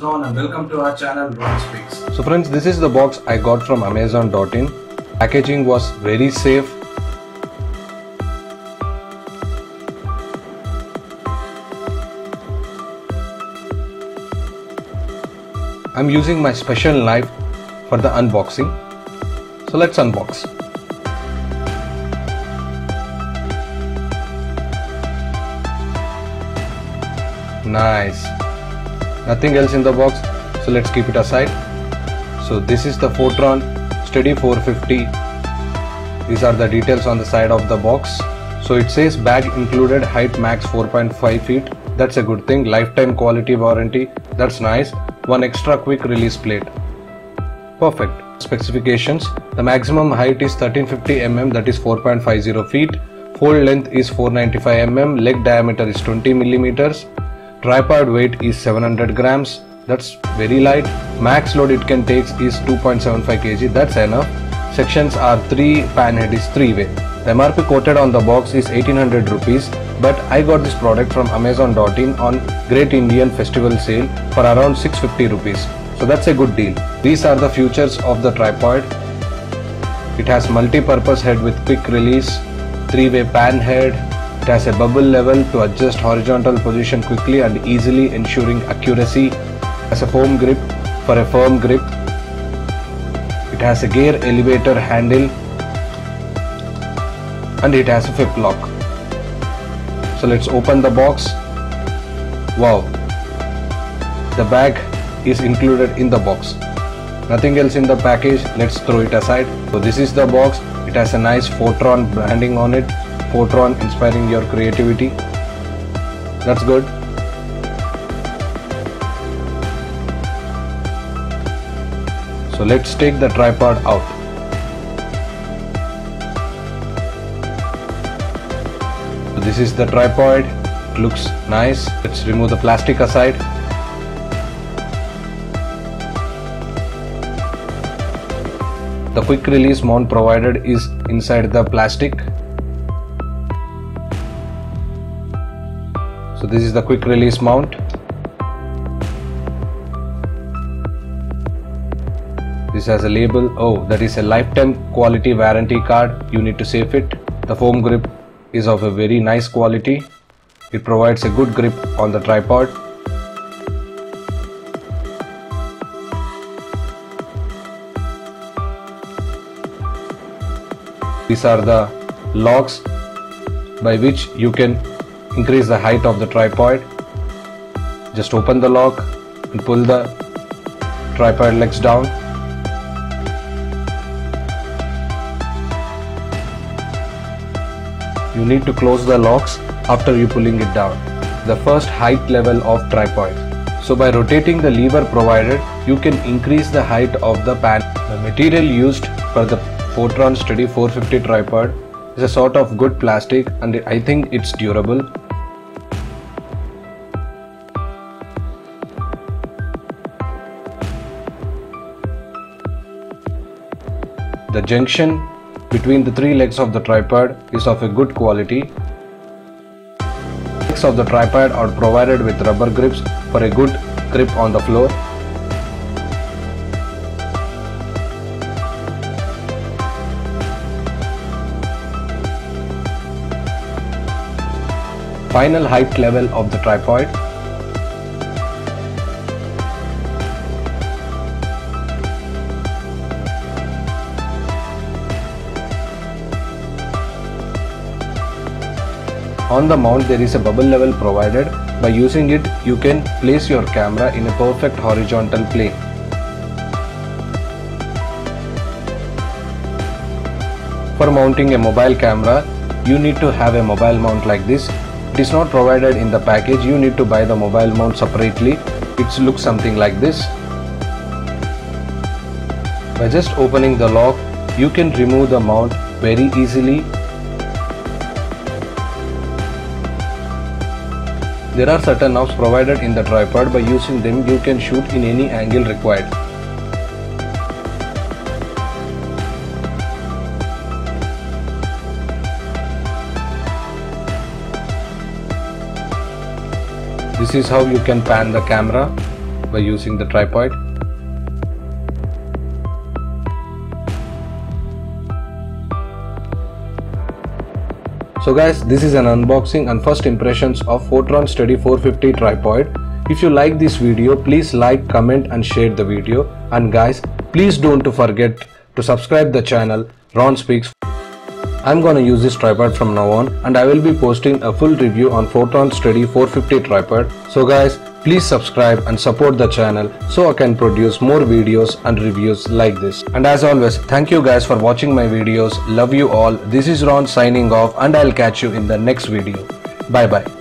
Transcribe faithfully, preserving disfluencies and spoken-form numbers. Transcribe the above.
is Ron and welcome to our channel Ron Speaks. So friends, this is the box I got from Amazon dot in. Packaging was very safe. I'm using my special knife for the unboxing. So let's unbox. Nice. Nothing else in the box, so let's keep it aside. So this is the Photron Stedy four fifty. These are the details on the side of the box. So it says bag included, height max four point five feet. That's a good thing. Lifetime quality warranty. That's nice. One extra quick release plate. Perfect. Specifications: the maximum height is thirteen fifty millimeters, that is four point five zero feet. Fold length is four ninety-five millimeters. Leg diameter is twenty millimeters. Tripod weight is seven hundred grams, that's very light. Max load it can take is two point seven five kilograms, that's enough. Sections are three, pan head is three way. The M R P quoted on the box is eighteen hundred rupees, but I got this product from Amazon dot in on Great Indian Festival Sale for around six hundred fifty rupees. So that's a good deal. These are the features of the tripod. It has multi-purpose head with quick release, three way pan head. It has a bubble level to adjust horizontal position quickly and easily, ensuring accuracy. It has a foam grip for a firm grip. It has a gear elevator handle and it has a flip lock. So let's open the box. Wow, the bag is included in the box. Nothing else in the package. Let's throw it aside. So this is the box. It has a nice Photron branding on it. Photron, inspiring your creativity. That's good. So let's take the tripod out. So this is the tripod. It looks nice. Let's remove the plastic aside. The quick release mount provided is inside the plastic. So this is the quick release mount. This has a label. Oh, that is a lifetime quality warranty card. You need to save it. The foam grip is of a very nice quality. It provides a good grip on the tripod. These are the locks by which you can increase the height of the tripod. Just open the lock and pull the tripod legs down. You need to close the locks after you pulling it down. The first height level of tripod. So by rotating the lever provided, you can increase the height of the pan. The material used for the Photron Stedy four fifty tripod is a sort of good plastic and I think it's durable. The junction between the three legs of the tripod is of a good quality. The legs of the tripod are provided with rubber grips for a good grip on the floor. Final height level of the tripod. On the mount there is a bubble level provided. By using it you can place your camera in a perfect horizontal plane. For mounting a mobile camera you need to have a mobile mount like this. It is not provided in the package, you need to buy the mobile mount separately. It looks something like this. By just opening the lock, you can remove the mount very easily. There are certain knobs provided in the tripod, by using them you can shoot in any angle required. This is how you can pan the camera. by using the tripod. So guys, this is an unboxing and first impressions of Photron Stedy four fifty tripod. If you like this video, please like, comment and share the video. And guys, please don't forget to subscribe the channel Ron Speaks. I'm gonna use this tripod from now on, and I will be posting a full review on Photron Stedy four fifty tripod. So guys, please subscribe and support the channel so I can produce more videos and reviews like this. And as always, thank you guys for watching my videos. Love you all. This is Ron signing off, and I'll catch you in the next video. Bye bye.